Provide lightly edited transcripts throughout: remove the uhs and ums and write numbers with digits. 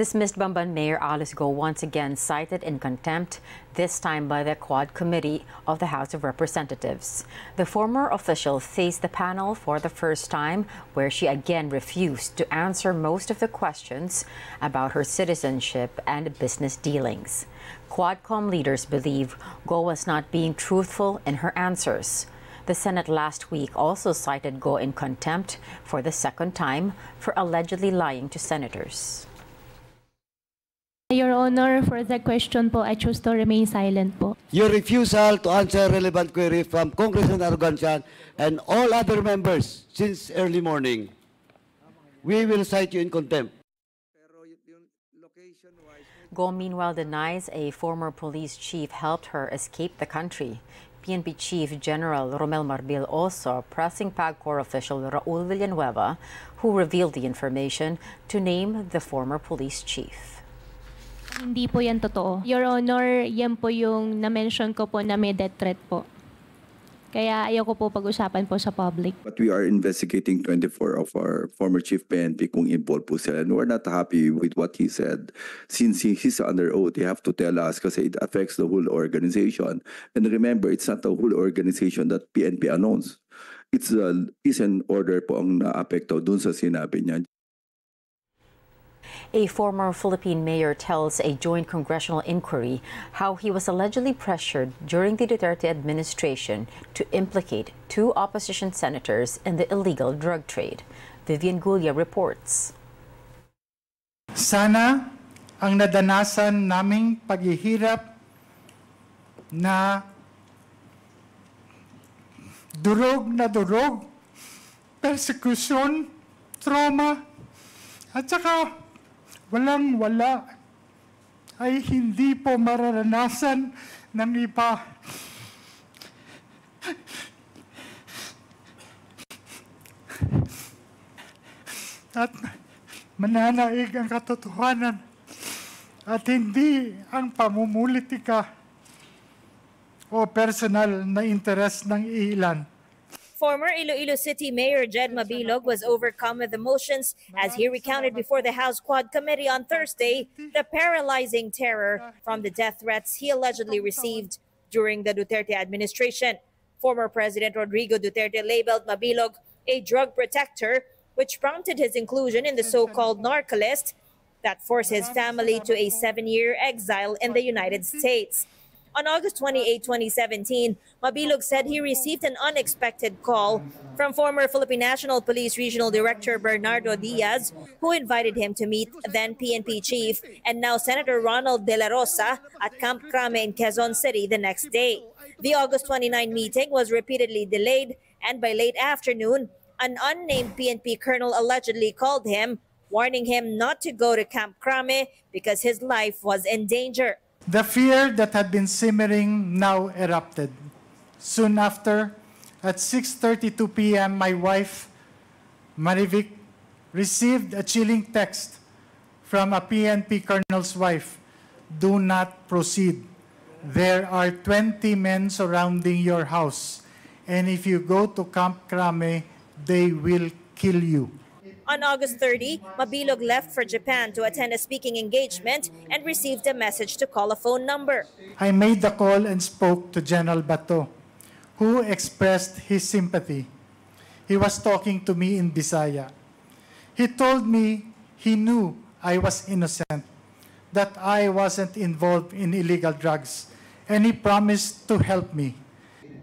dismissed Bamban Mayor Alice Guo once again cited in contempt, this time by the Quad Committee of the House of Representatives. The former official faced the panel for the first time, where she again refused to answer most of the questions about her citizenship and business dealings. Quadcom leaders believe Guo was not being truthful in her answers. The Senate last week also cited Guo in contempt for the second time for allegedly lying to senators. Your Honor, for the question po, I choose to remain silent po. Your refusal to answer relevant query from Congressman Arganjan and all other members since early morning, we will cite you in contempt. Guo meanwhile denies a former police chief helped her escape the country. PNP Chief General Rommel Marbil also pressing PAGCOR official Raul Villanueva, who revealed the information, to name the former police chief. Hindi po yan totoo. Your Honor, yan po yung na-mention ko po na may death threat po. Kaya ayoko po pag-usapan po sa public. But we are investigating 24 of our former chief PNP kung involved po sila. And we're not happy with what he said. Since he's under oath, they have to tell us kasi it affects the whole organization. And remember, it's not the whole organization that PNP announces. It's an order po ang naapekto dun sa sinabi niya. A former Philippine mayor tells a joint congressional inquiry how he was allegedly pressured during the Duterte administration to implicate two opposition senators in the illegal drug trade. Vivienne Gulia reports. Sana ang nadanasan naming paghihirap na durog, persecution, trauma, at saka walang-wala ay hindi po mararanasan ng iba. At mananaig ang katotohanan at hindi ang pamumulitika o personal na interes ng ilan. Former Iloilo City Mayor Jed Mabilog was overcome with emotions as he recounted before the House Quad Committee on Thursday the paralyzing terror from the death threats he allegedly received during the Duterte administration. Former President Rodrigo Duterte labeled Mabilog a drug protector, which prompted his inclusion in the so-called narco list that forced his family to a 7-year exile in the United States. On August 28, 2017, Mabilog said he received an unexpected call from former Philippine National Police Regional Director Bernardo Diaz, who invited him to meet then PNP Chief and now Senator Ronald De La Rosa at Camp Crame in Quezon City the next day. The August 29 meeting was repeatedly delayed, and by late afternoon, an unnamed PNP colonel allegedly called him, warning him not to go to Camp Crame because his life was in danger. The fear that had been simmering now erupted. Soon after, at 6:32 p.m., my wife, Marivic, received a chilling text from a PNP colonel's wife. Do not proceed. There are 20 men surrounding your house, and if you go to Camp Crame, they will kill you. On August 30, Mabilog left for Japan to attend a speaking engagement and received a message to call a phone number. I made the call and spoke to General Bato, who expressed his sympathy. He was talking to me in Bisaya. He told me he knew I was innocent, that I wasn't involved in illegal drugs, and he promised to help me.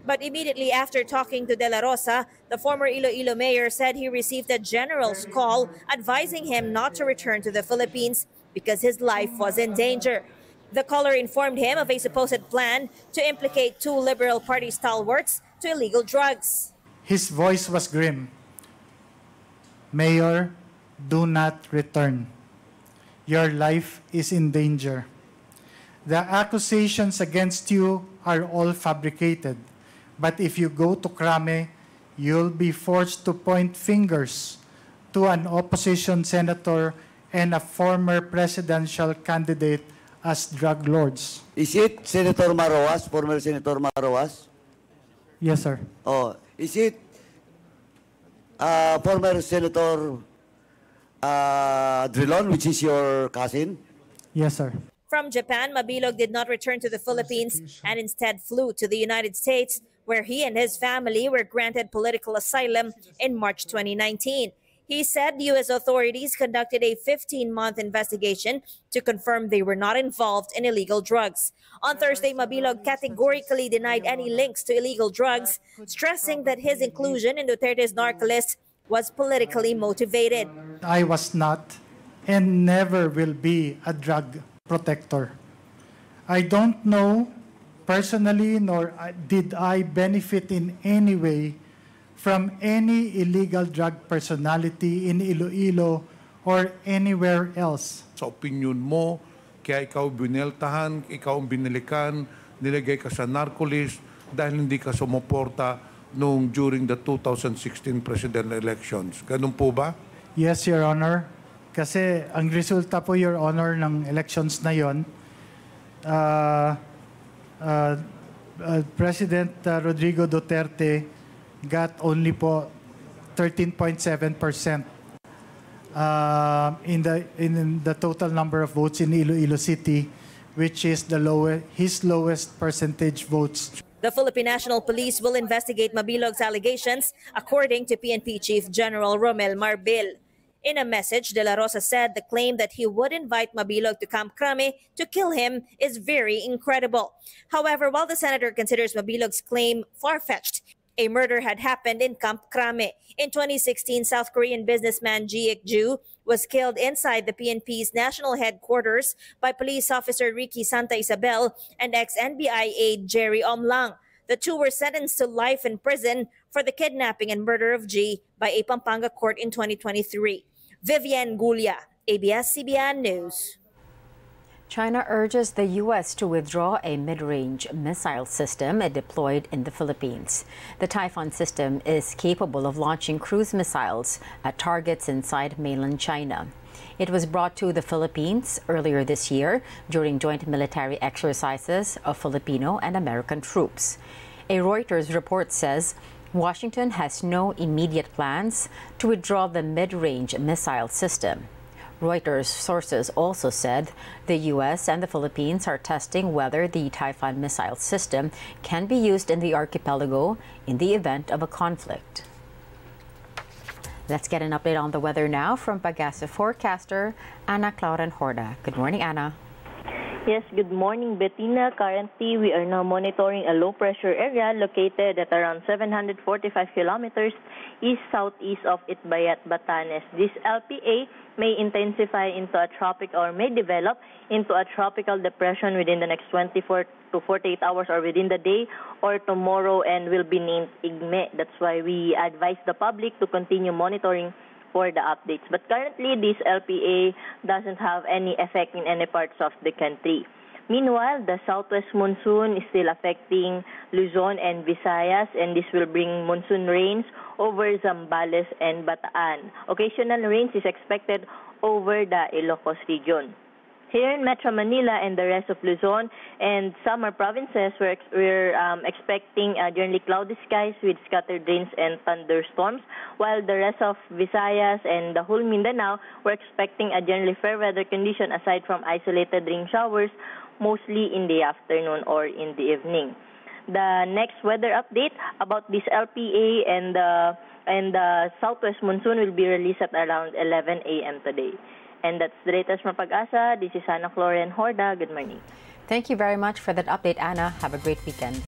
But immediately after talking to De La Rosa, the former Iloilo mayor said he received a general's call advising him not to return to the Philippines because his life was in danger. The caller informed him of a supposed plan to implicate two Liberal Party stalwarts to illegal drugs. His voice was grim. Mayor, do not return. Your life is in danger. The accusations against you are all fabricated. But if you go to Crame, you'll be forced to point fingers to an opposition senator and a former presidential candidate as drug lords. Is it Senator Marowas, former Senator Marowas? Yes, sir. Oh, is it former Senator Drilon, which is your cousin? Yes, sir. From Japan, Mabilog did not return to the Philippines and instead flew to the United States, where he and his family were granted political asylum in March 2019. He said U.S. authorities conducted a 15-month investigation to confirm they were not involved in illegal drugs. On Thursday, Mabilog categorically denied any links to illegal drugs, stressing that his inclusion in Duterte's narc list was politically motivated. I was not and never will be a drug protector. I don't know personally, nor did I benefit in any way from any illegal drug personality in Iloilo or anywhere else. Sa opinion mo, kaya ikaw bineltahan, ikaw ang binilikan, nilagay ka sa narcolist dahil hindi ka sumuporta noong during the 2016 presidential elections. Ganun po ba? Yes, Your Honor. Kasi ang resulta po, Your Honor, ng elections na yon, President Rodrigo Duterte got only po 13.7% in the total number of votes in Iloilo City, which is the his lowest percentage votes. The Philippine National Police will investigate Mabilog's allegations, according to PNP Chief General Rommel Marbil. In a message, De La Rosa said the claim that he would invite Mabilog to Camp Crame to kill him is very incredible. However, while the senator considers Mabilog's claim far-fetched, a murder had happened in Camp Crame. In 2016, South Korean businessman Ji Eok Ju was killed inside the PNP's national headquarters by police officer Ricky Santa Isabel and ex-NBI aide Jerry Om Lang. The two were sentenced to life in prison for the kidnapping and murder of Ji by a Pampanga court in 2023. Vivienne Gulia, ABS-CBN News. China urges the U.S. to withdraw a mid-range missile system it deployed in the Philippines. The Typhoon system is capable of launching cruise missiles at targets inside mainland China. It was brought to the Philippines earlier this year during joint military exercises of Filipino and American troops. A Reuters report says Washington has no immediate plans to withdraw the mid-range missile system. Reuters sources also said the U.S. and the Philippines are testing whether the Typhoon missile system can be used in the archipelago in the event of a conflict. Let's get an update on the weather now from PAGCOR forecaster Ana Clauren Horda. Good morning, Ana. Yes, good morning, Bettina. Currently, we are now monitoring a low-pressure area located at around 745 kilometers east-southeast of Itbayat, Batanes. This LPA may intensify into a tropic or may develop into a tropical depression within the next 24 to 48 hours or within the day or tomorrow and will be named Igme. That's why we advise the public to continue monitoring for the updates. But currently, this LPA doesn't have any effect in any parts of the country. Meanwhile, the southwest monsoon is still affecting Luzon and Visayas, and this will bring monsoon rains over Zambales and Bataan. Occasional rains is expected over the Ilocos region. Here in Metro Manila and the rest of Luzon and summer provinces, we're expecting generally cloudy skies with scattered rains and thunderstorms, while the rest of Visayas and the whole Mindanao, we're expecting a generally fair weather condition aside from isolated rain showers, mostly in the afternoon or in the evening. The next weather update about this LPA and the southwest monsoon will be released at around 11 a.m. today. And that's the latest from PAGCOR. This is Ana Clauren Horda. Good morning. Thank you very much for that update, Ana. Have a great weekend.